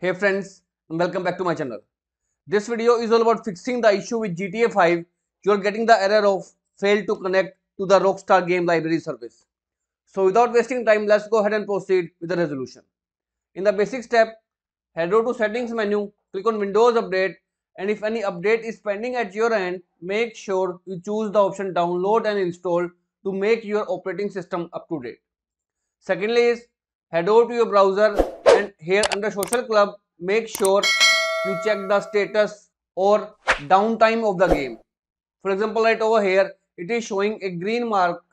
Hey friends, and welcome back to my channel. This video is all about fixing the issue with GTA 5. You are getting the error of failed to connect to the Rockstar Game Library Service. So without wasting time, let's go ahead and proceed with the resolution. In the basic step, head over to settings menu, click on Windows Update, and if any update is pending at your end, make sure you choose the option download and install to make your operating system up to date. Secondly is head over to your browser, and here under Social Club, make sure you check the status or downtime of the game. For example, right over here, it is showing a green mark,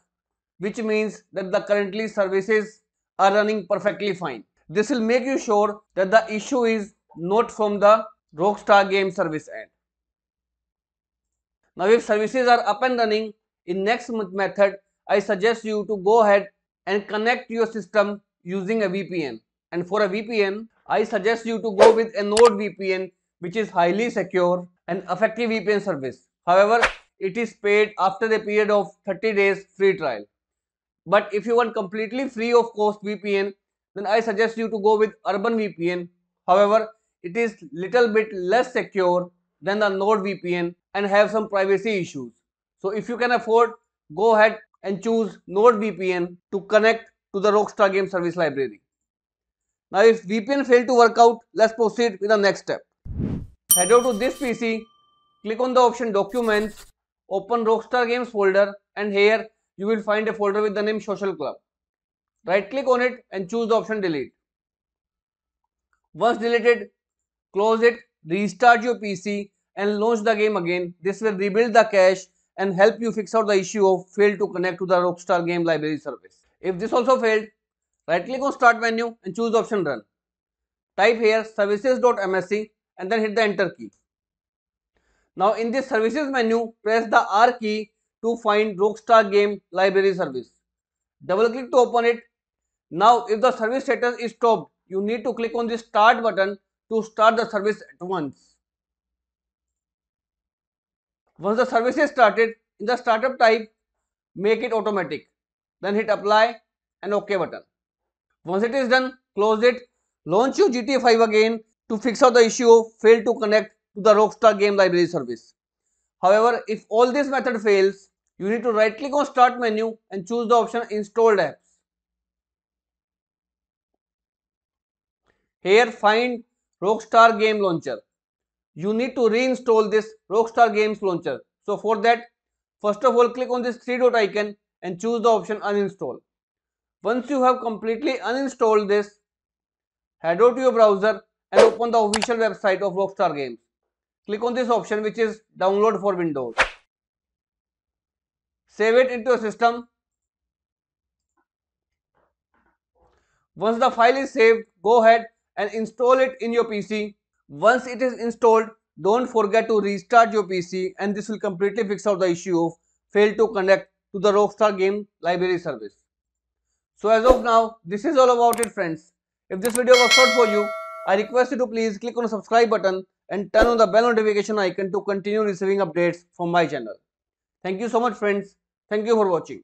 which means that the currently services are running perfectly fine. This will make you sure that the issue is not from the Rockstar Game Service end. Now if services are up and running, in next method, I suggest you to go ahead and connect your system using a VPN. And for a VPN, I suggest you to go with a Nord VPN, which is highly secure and effective VPN service. However, it is paid after a period of 30 days free trial. But if you want completely free of cost VPN, then I suggest you to go with Urban VPN. However, it is little bit less secure than the Nord VPN and have some privacy issues. So if you can afford, go ahead and choose Nord VPN to connect to the Rockstar Game Service library. Now if VPN failed to work out, let's proceed with the next step. Head over to this PC, click on the option Documents, open Rockstar Games folder, and here you will find a folder with the name Social Club. Right click on it and choose the option Delete. Once deleted, close it, restart your PC and launch the game again. This will rebuild the cache and help you fix out the issue of failed to connect to the Rockstar Game Library Service. If this also failed, right click on Start menu and choose the option Run. Type here services.msc and then hit the Enter key. Now in this Services menu, press the R key to find Rockstar Game Library Service. Double click to open it. Now if the service status is stopped, you need to click on the Start button to start the service at once. Once the service is started, in the startup type, make it automatic. Then hit Apply and OK button. Once it is done, close it, launch your GTA 5 again to fix out the issue of fail to connect to the Rockstar Game Library Service. However, if all this method fails, you need to right click on Start menu and choose the option Installed Apps. Here find Rockstar Game Launcher. You need to reinstall this Rockstar Games Launcher. So for that, first of all click on this three dot icon and choose the option Uninstall. Once you have completely uninstalled this, head over to your browser and open the official website of Rockstar Games. Click on this option which is Download for Windows. Save it into a system. Once the file is saved, go ahead and install it in your PC. Once it is installed, don't forget to restart your PC, and this will completely fix out the issue of fail to connect to the Rockstar Game Library Service. So as of now, this is all about it, friends. If this video works out for you, I request you to please click on the subscribe button and turn on the bell notification icon to continue receiving updates from my channel. Thank you so much, friends. Thank you for watching.